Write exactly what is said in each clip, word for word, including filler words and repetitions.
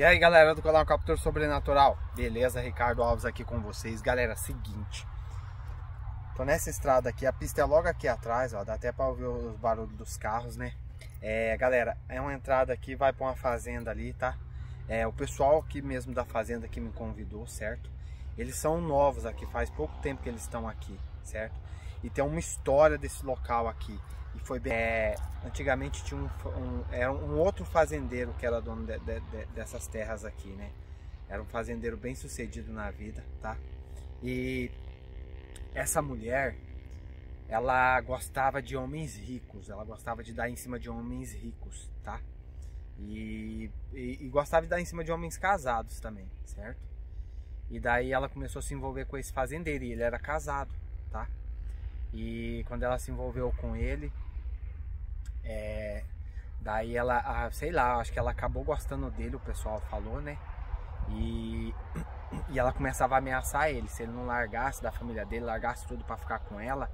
E aí galera do canal Captura Sobrenatural, beleza? Ricardo Alves aqui com vocês. Galera, seguinte, tô nessa estrada aqui, a pista é logo aqui atrás, ó, dá até pra ouvir os barulhos dos carros, né? É, galera, é uma entrada aqui, vai pra uma fazenda ali, tá? É, o pessoal aqui mesmo da fazenda que me convidou, certo? Eles são novos aqui, faz pouco tempo que eles estão aqui, certo? E tem uma história desse local aqui. E foi bem... É, antigamente tinha um, um, era um outro fazendeiro que era dono de, de, de, dessas terras aqui, né? Era um fazendeiro bem sucedido na vida, tá? E essa mulher, ela gostava de homens ricos, ela gostava de dar em cima de homens ricos, tá? E, e, e gostava de dar em cima de homens casados também, certo? E daí ela começou a se envolver com esse fazendeiro e ele era casado, tá? E quando ela se envolveu com ele, é, daí ela, ah, sei lá, acho que ela acabou gostando dele, o pessoal falou, né? E, e ela começava a ameaçar ele, se ele não largasse da família dele, largasse tudo pra ficar com ela,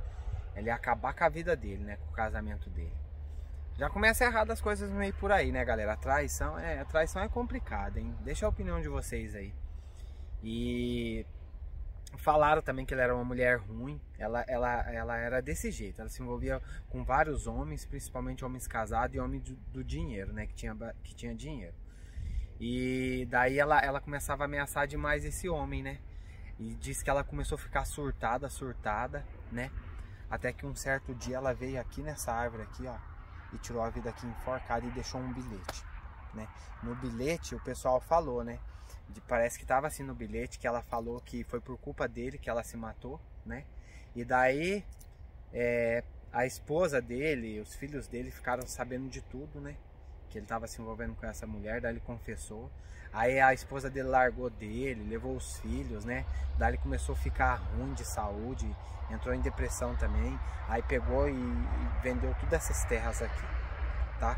ele ia acabar com a vida dele, né? Com o casamento dele. Já começa errado as coisas meio por aí, né, galera? A traição é, a traição é complicada, hein? Deixa a opinião de vocês aí. E... falaram também que ela era uma mulher ruim, ela, ela, ela era desse jeito, ela se envolvia com vários homens, principalmente homens casados e homens do, do dinheiro, né, que tinha, que tinha dinheiro. E daí ela, ela começava a ameaçar demais esse homem, né, e disse que ela começou a ficar surtada, surtada, né, até que um certo dia ela veio aqui nessa árvore aqui, ó, e tirou a vida aqui enforcada e deixou um bilhete, né. No bilhete o pessoal falou, né, De, parece que estava assim no bilhete que ela falou que foi por culpa dele que ela se matou, né? E daí é, a esposa dele, os filhos dele ficaram sabendo de tudo, né? Que ele estava se envolvendo com essa mulher, daí ele confessou. Aí a esposa dele largou dele, levou os filhos, né? Daí ele começou a ficar ruim de saúde, entrou em depressão também. Aí pegou e, e vendeu todas essas terras aqui, tá?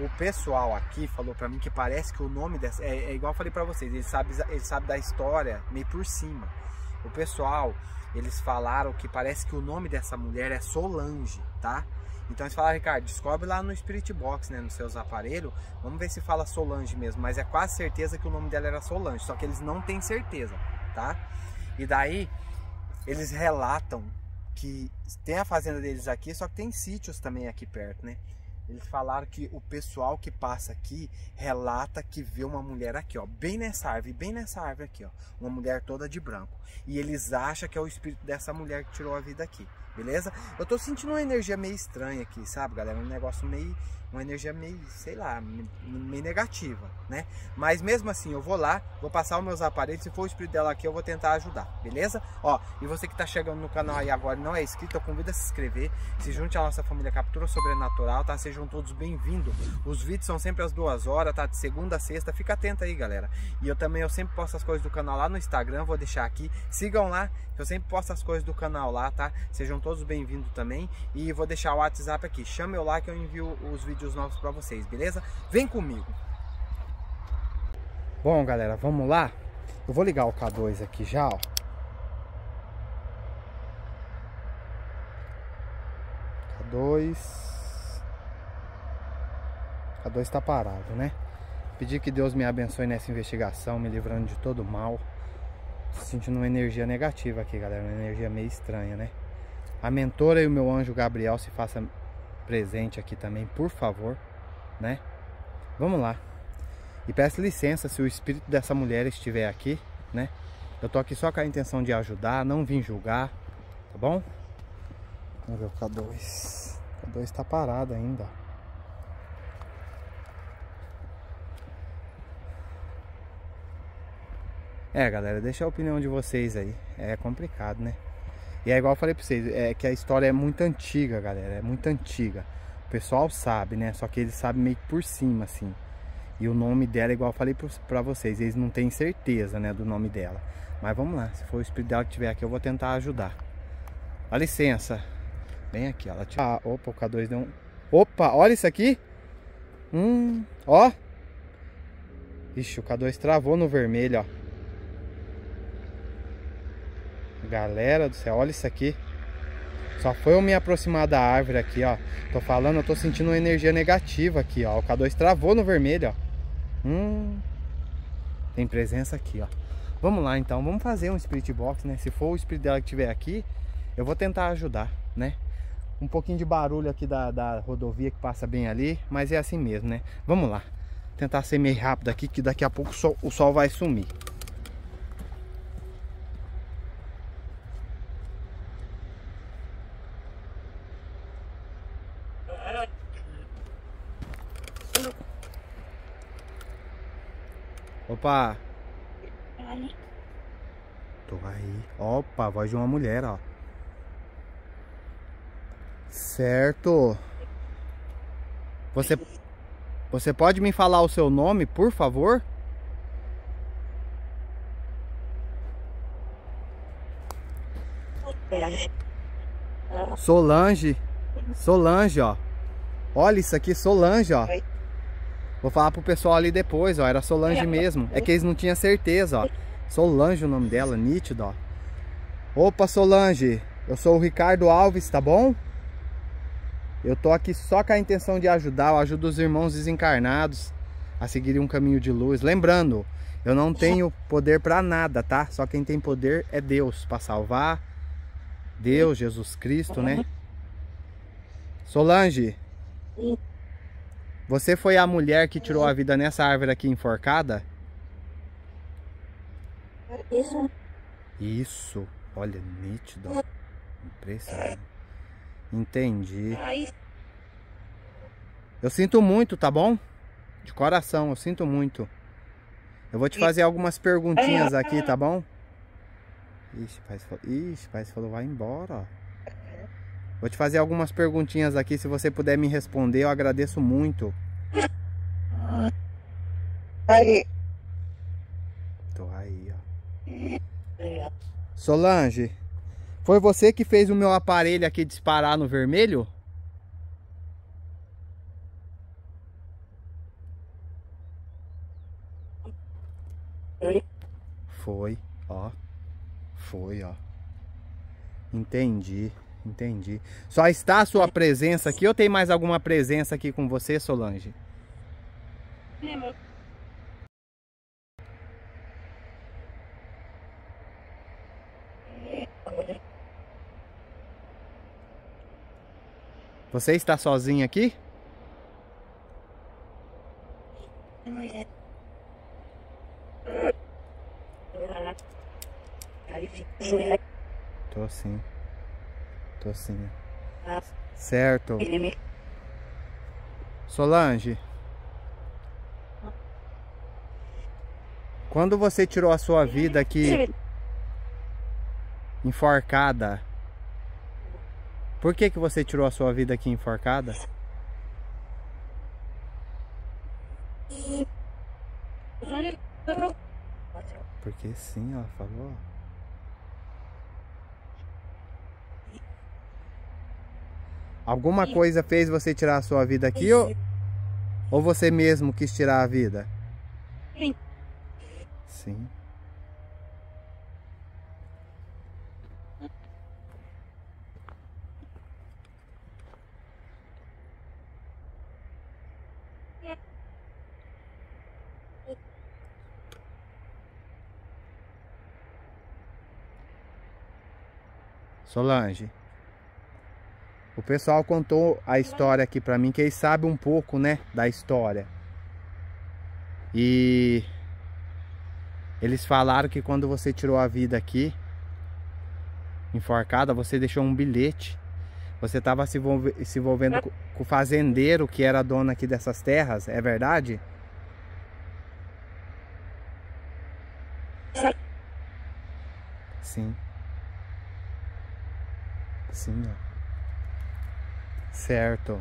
O pessoal aqui falou pra mim que parece que o nome dessa... É, é igual eu falei pra vocês, eles sabem, eles sabem da história meio por cima. O pessoal, eles falaram que parece que o nome dessa mulher é Solange, tá? Então eles falaram, Ricardo, descobre lá no Spirit Box, né, nos seus aparelhos. Vamos ver se fala Solange mesmo, mas é quase certeza que o nome dela era Solange, só que eles não têm certeza, tá? E daí, eles relatam que tem a fazenda deles aqui, só que tem sítios também aqui perto, né? Eles falaram que o pessoal que passa aqui relata que vê uma mulher aqui, ó, bem nessa árvore, bem nessa árvore aqui, ó, uma mulher toda de branco. E eles acham que é o espírito dessa mulher que tirou a vida aqui, beleza? Eu tô sentindo uma energia meio estranha aqui, sabe, galera? Um negócio meio, uma energia meio, sei lá, meio negativa, né? Mas mesmo assim, eu vou lá, vou passar os meus aparelhos, se for o espírito dela aqui, eu vou tentar ajudar, beleza? Ó, e você que tá chegando no canal aí agora e não é inscrito, eu convido a se inscrever, se junte à nossa família Captura Sobrenatural, tá? Sejam todos bem-vindos. Os vídeos são sempre às duas horas, tá? De segunda a sexta, fica atento aí, galera. E eu também, eu sempre posto as coisas do canal lá no Instagram, vou deixar aqui, sigam lá, eu sempre posto as coisas do canal lá, tá? Sejam todos bem-vindos também, e vou deixar o WhatsApp aqui, chama eu lá que eu envio os vídeos novos pra vocês, beleza? Vem comigo! Bom, galera, vamos lá? Eu vou ligar o K dois aqui já, ó. K dois... K dois tá parado, né? Pedir que Deus me abençoe nessa investigação, me livrando de todo mal. Tô sentindo uma energia negativa aqui, galera. Uma energia meio estranha, né? A mentora e o meu anjo Gabriel se façam presente aqui também, por favor, né? Vamos lá. E peço licença se o espírito dessa mulher estiver aqui, né? Eu tô aqui só com a intenção de ajudar, não vim julgar, tá bom? Vamos ver o K dois. O K dois tá parado ainda, ó. É, galera, deixa a opinião de vocês aí. É complicado, né? E é igual eu falei pra vocês, é que a história é muito antiga, galera. É muito antiga. O pessoal sabe, né? Só que eles sabem meio que por cima, assim. E o nome dela, igual eu falei pra vocês, eles não têm certeza, né, do nome dela. Mas vamos lá, se for o espírito dela que tiver aqui, eu vou tentar ajudar. Dá licença. Vem aqui, ó. Ela tira... ah, opa, o K dois deu um... Opa, olha isso aqui. Hum, ó. Ixi, o K dois travou no vermelho, ó. Galera do céu, olha isso aqui. Só foi eu me aproximar da árvore aqui, ó. Tô falando, eu tô sentindo uma energia negativa aqui, ó. O K dois travou no vermelho, ó. Hum. Tem presença aqui, ó. Vamos lá então, vamos fazer um Spirit Box, né? Se for o Spirit dela que tiver aqui, eu vou tentar ajudar, né? Um pouquinho de barulho aqui da, da rodovia que passa bem ali, mas é assim mesmo, né? Vamos lá. Tentar ser meio rápido aqui, que daqui a pouco o sol, o sol vai sumir. Opa! Tô aí. Opa, a voz de uma mulher, ó. Certo. Você você pode me falar o seu nome, por favor? Solange. Solange, ó. Olha isso aqui, Solange, ó. Vou falar pro pessoal ali depois, ó. Era Solange mesmo. É que eles não tinham certeza, ó. Solange o nome dela, nítido, ó. Opa, Solange. Eu sou o Ricardo Alves, tá bom? Eu tô aqui só com a intenção de ajudar. Eu ajudo os irmãos desencarnados a seguirem um caminho de luz. Lembrando, eu não tenho poder pra nada, tá? Só quem tem poder é Deus, pra salvar. Deus, Jesus Cristo, né? Solange, você foi a mulher que tirou a vida nessa árvore aqui enforcada? Isso. Isso. Olha, nítido. Impressionante. Entendi. Eu sinto muito, tá bom? De coração, eu sinto muito. Eu vou te fazer algumas perguntinhas aqui, tá bom? Ixi, pai, Ixi, pai falou, vai embora. Vou te fazer algumas perguntinhas aqui. Se você puder me responder, eu agradeço muito. Aí. Tô aí, ó. Solange, foi você que fez o meu aparelho aqui disparar no vermelho? Foi, ó. Foi, ó. Entendi, entendi. Só está a sua presença aqui ou tem mais alguma presença aqui com você, Solange? Não. Você está sozinha aqui? Tô sim. Tô sim. Certo. Solange, quando você tirou a sua vida aqui enforcada, por que que você tirou a sua vida aqui enforcada? Porque sim, ela falou. Alguma coisa fez você tirar a sua vida aqui ou, ou você mesmo quis tirar a vida? Sim. Sim. Solange, o pessoal contou a história aqui pra mim, que eles sabem um pouco, né, da história. E eles falaram que quando você tirou a vida aqui, enforcada, você deixou um bilhete. Você estava se, se envolvendo com, com o fazendeiro que era dono aqui dessas terras, é verdade? Sim. Sim, ó. Certo.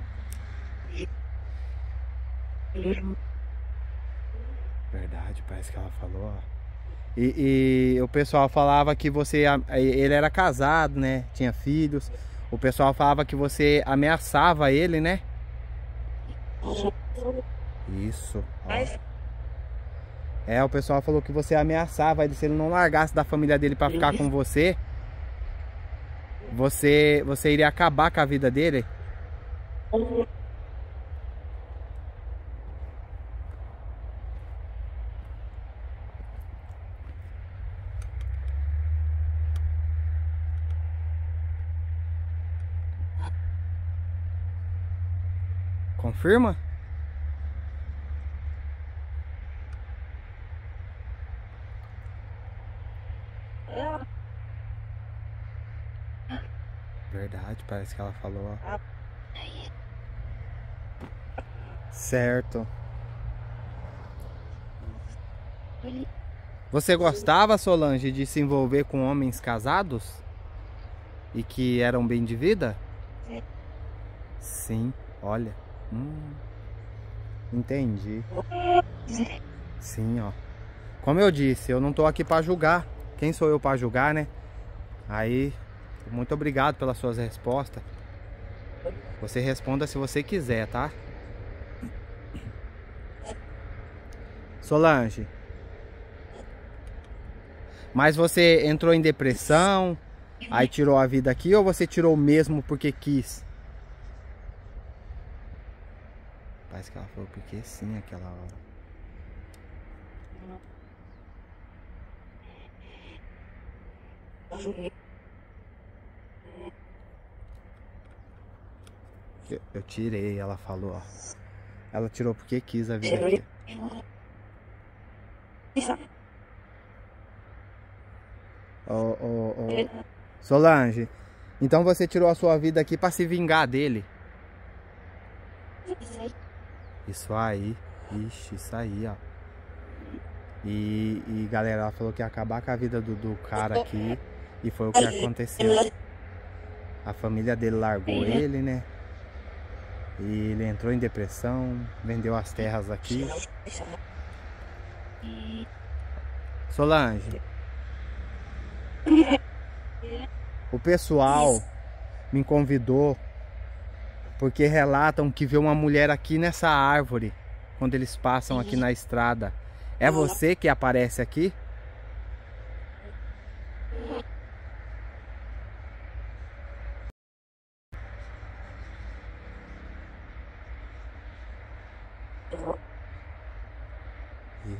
Verdade, parece que ela falou, ó. E, e o pessoal falava que você, ele era casado, né? Tinha filhos. O pessoal falava que você ameaçava ele, né? Isso, ó. É, o pessoal falou que você ameaçava ele. Se ele não largasse da família dele pra ficar com você, Você, você iria acabar com a vida dele? Confirma? Verdade, parece que ela falou, ó. Certo. Você gostava, Solange, de se envolver com homens casados? E que eram bem de vida? Sim, olha. Hum, entendi. Sim, ó. Como eu disse, eu não tô aqui pra julgar. Quem sou eu pra julgar, né? Aí, muito obrigado pelas suas respostas. Você responda se você quiser, tá? Solange, mas você entrou em depressão, aí tirou a vida aqui, ou você tirou mesmo porque quis? Parece que ela falou porque sim aquela hora. Eu, eu tirei, ela falou, ó. Ela tirou porque quis a vida aqui. Oh, oh, oh. Solange, então você tirou a sua vida aqui pra se vingar dele? Isso aí, ixi, isso aí, ó. E, e galera, ela falou que ia acabar com a vida do, do cara aqui. E foi o que aconteceu. A família dele largou ele, né? E ele entrou em depressão, vendeu as terras aqui. Solange, o pessoal me convidou porque relatam que vê uma mulher aqui nessa árvore quando eles passam aqui na estrada. É você que aparece aqui?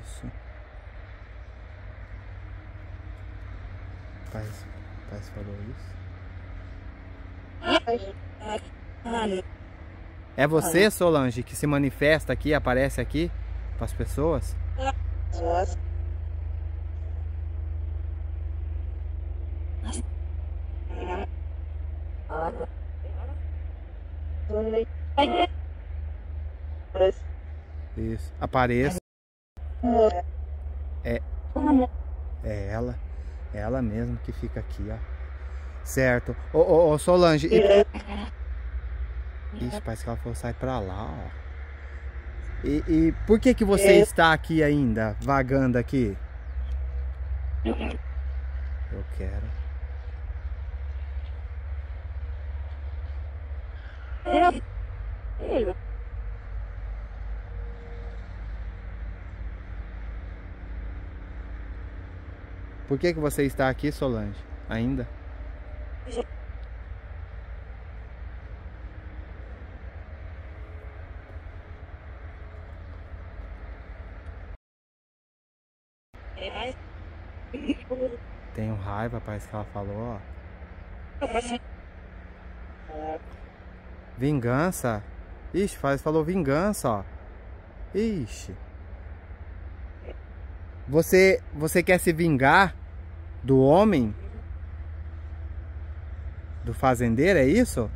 Isso. Pai, pai falou isso? É você, Solange, que se manifesta aqui, aparece aqui para as pessoas? Isso, apareça. É, é ela, é ela mesmo que fica aqui, ó. Certo. Ô, ô, ô Solange. E... Ixi, parece que ela falou, sai pra lá, ó. E, e por que que você está aqui ainda, vagando aqui? Eu quero. Por que que você está aqui, Solange, ainda? Tenho raiva, parece que ela falou, ó. Vingança? Ixi, falou vingança, ó. Ixi. Você, você quer se vingar do homem? Do fazendeiro, é isso?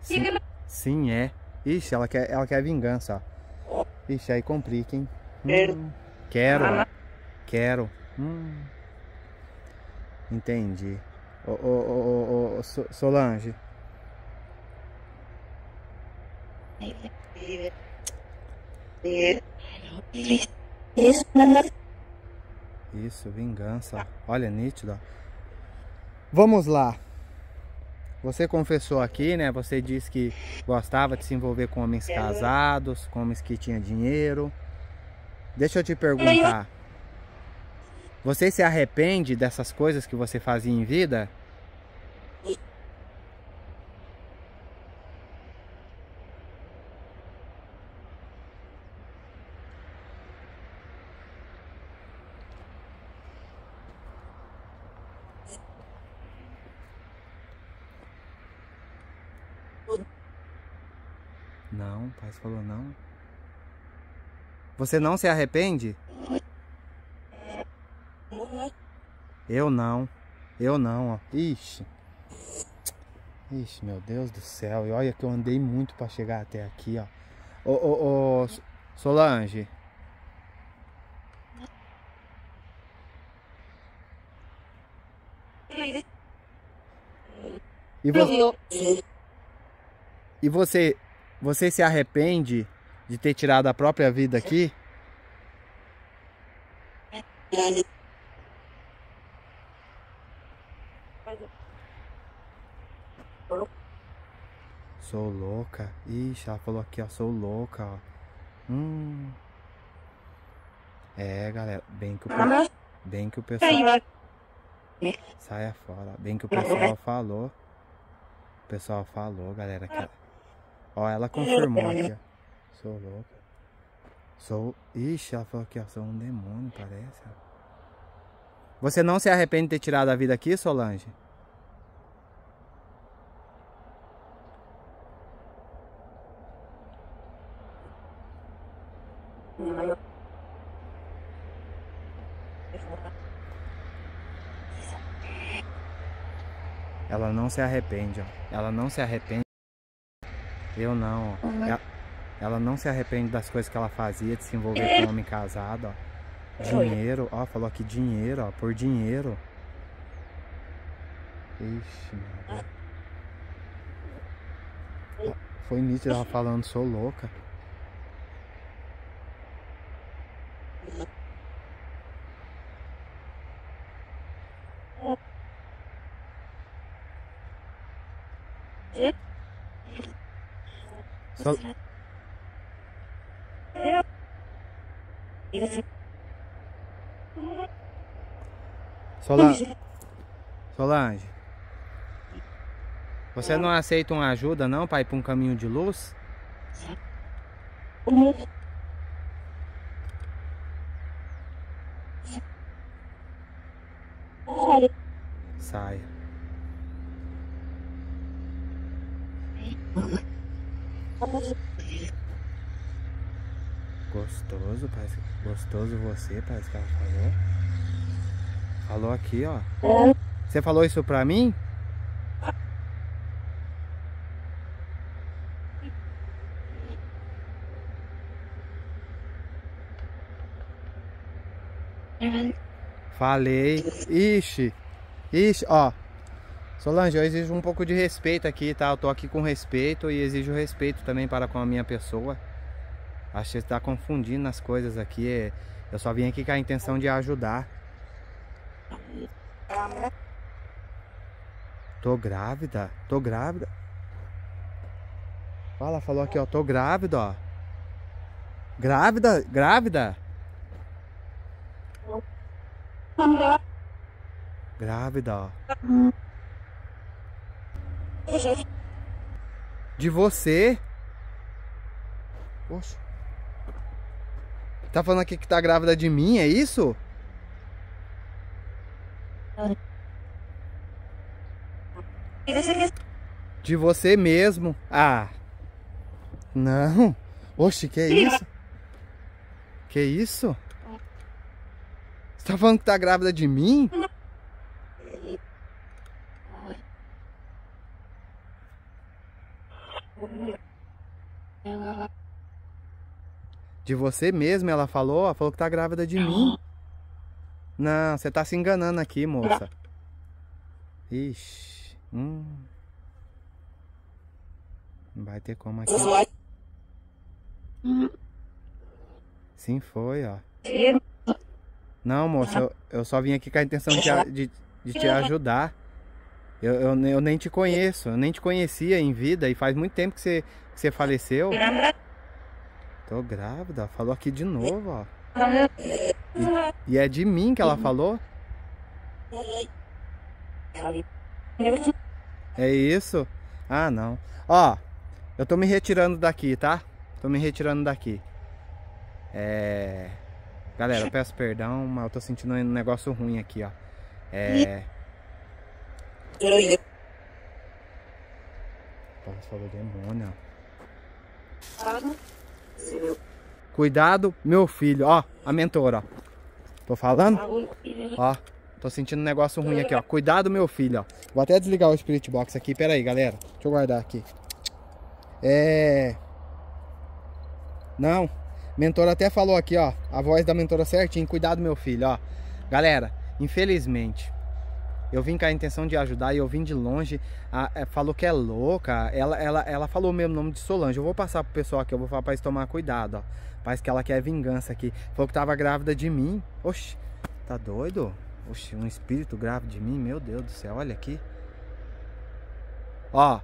Sim, sim, é. Ixi, ela quer, ela quer vingança, ó. Ixi, aí complica, hein? Hum, quero, quero. Hum. Entendi. Ô, ô, ô, ô, Solange. Isso, vingança. Olha, nítido. Vamos lá. Você confessou aqui, né? Você disse que gostava de se envolver com homens casados, com homens que tinham dinheiro. Deixa eu te perguntar. Você se arrepende dessas coisas que você fazia em vida? Não, o pai falou não. Você não se arrepende? Eu não. Eu não, ó. Ixi. Ixi, meu Deus do céu. E olha que eu andei muito pra chegar até aqui, ó. Ô, ô, ô, Solange. E você... E você... Você se arrepende de ter tirado a própria vida aqui? Sou louca. Ixi, ela falou aqui, ó. Sou louca, ó. Hum. É, galera. Bem que o, pe... Bem que o pessoal... Saia fora. Bem que o pessoal falou. O pessoal falou, galera. Que... Ó, ela confirmou aqui, ó. Sou louca. Sou... Ixi, ela falou aqui, ó. Sou um demônio, parece. Você não se arrepende de ter tirado a vida aqui, Solange? Ela não se arrepende, ó. Ela não se arrepende. Eu não, ó. Ela, ela não se arrepende das coisas que ela fazia, de se envolver com homem casado, ó. Dinheiro, ó. Falou aqui dinheiro, ó. Por dinheiro. Ixi, meu Deus. Foi nítido ela falando, sou louca. Sol... Solange, Solange, você não aceita uma ajuda não, pai, para um caminho de luz? Saia. Gostoso, parece, gostoso você, parece que ela falou. Falou aqui, ó. Você falou isso pra mim? Falei. Ixi. Ixi, ó. Solange, eu exijo um pouco de respeito aqui, tá? Eu tô aqui com respeito e exijo respeito também para com a minha pessoa. Acho que você tá confundindo as coisas aqui. Eu só vim aqui com a intenção de ajudar. Tô grávida? Tô grávida? Olha, ela falou aqui, ó. Tô grávida, ó. Grávida? Grávida? Grávida, ó. De você? Poxa. Tá falando aqui que tá grávida de mim, é isso? De você mesmo. Ah. Não. Oxe, que é isso? Que é isso? Você tá falando que tá grávida de mim? De você mesmo, ela falou, falou que tá grávida de mim. Não, você tá se enganando aqui, moça. Ixi. Hum. Não vai ter como aqui. Sim, foi, ó. Não, moça, eu, eu só vim aqui com a intenção de, de, de te ajudar. Eu, eu, eu nem te conheço, eu nem te conhecia em vida e faz muito tempo que você, que você faleceu. Tô grávida, falou aqui de novo, ó. E, e é de mim que ela falou? É isso? Ah, não. Ó, eu tô me retirando daqui, tá? Tô me retirando daqui. É... Galera, eu peço perdão, mas eu tô sentindo um negócio ruim aqui, ó. É... Nossa, falou demônio, ó. Cuidado, meu filho. Ó, a mentora. Ó. Tô falando? Ó, tô sentindo um negócio ruim aqui, ó. Cuidado, meu filho, ó. Vou até desligar o Spirit Box aqui. Pera aí, galera. Deixa eu guardar aqui. É... Não. Mentora até falou aqui, ó. A voz da mentora certinho. Cuidado, meu filho, ó. Galera, infelizmente... Eu vim com a intenção de ajudar e eu vim de longe. A, a, falou que é louca. Ela, ela, ela falou o mesmo nome de Solange. Eu vou passar pro pessoal aqui. Eu vou falar pra eles tomar cuidado, ó. Parece que ela quer vingança aqui. Falou que tava grávida de mim. Oxi, tá doido? Oxi, um espírito grávido de mim? Meu Deus do céu, olha aqui. Ó,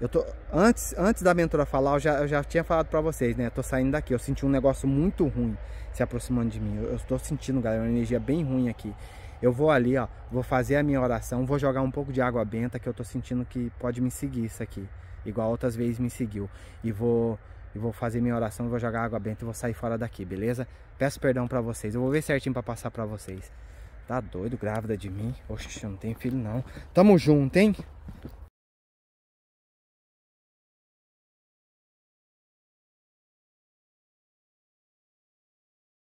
eu tô... Antes, antes da mentora falar, eu já, eu já tinha falado pra vocês, né? Eu tô saindo daqui. Eu senti um negócio muito ruim se aproximando de mim. Eu, eu tô sentindo, galera, uma energia bem ruim aqui. Eu vou ali, ó, vou fazer a minha oração, vou jogar um pouco de água benta, que eu tô sentindo que pode me seguir isso aqui, igual outras vezes me seguiu. E vou, e vou fazer minha oração, vou jogar água benta e vou sair fora daqui, beleza? Peço perdão pra vocês, eu vou ver certinho pra passar pra vocês. Tá doido, grávida de mim? Oxe, eu não tenho filho não. Tamo junto, hein?